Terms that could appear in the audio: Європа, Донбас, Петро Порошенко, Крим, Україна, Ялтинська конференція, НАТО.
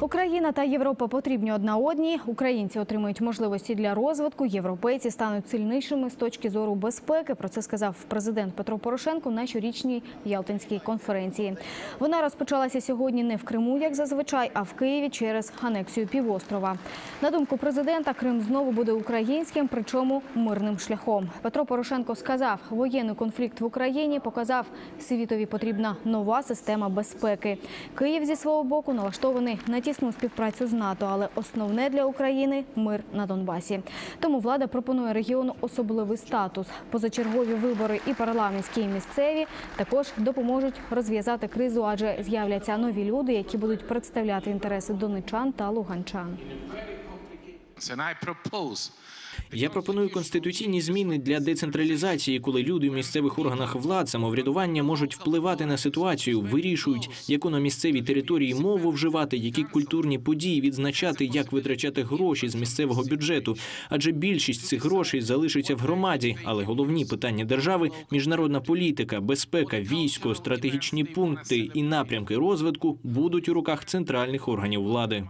Україна та Європа потрібні одна одній. Українці отримують можливості для розвитку, європейці стануть сильнішими з точки зору безпеки. Про це сказав президент Петро Порошенко на щорічній Ялтинській конференції. Вона розпочалася сьогодні не в Криму, як зазвичай, а в Києві через анексію півострова. На думку президента, Крим знову буде українським, причому мирним шляхом. Петро Порошенко сказав, воєнний конфлікт в Україні показав, світові потрібна нова система безпеки. Київ зі свого боку налаштований на тісну співпрацю з НАТО, але основне для України – мир на Донбасі. Тому влада пропонує регіону особливий статус. Позачергові вибори і парламентські, і місцеві також допоможуть розв'язати кризу, адже з'являться нові люди, які будуть представляти інтереси донеччан та луганчан. Я пропоную конституційні зміни для децентралізації, коли люди в місцевих органах влади, самоврядування можуть впливати на ситуацію, вирішують, яку на місцевій території мову вживати, які культурні події відзначати, як витрачати гроші з місцевого бюджету. Адже більшість цих грошей залишиться в громаді, але головні питання держави – міжнародна політика, безпека, військо, стратегічні пункти і напрямки розвитку – будуть у руках центральних органів влади.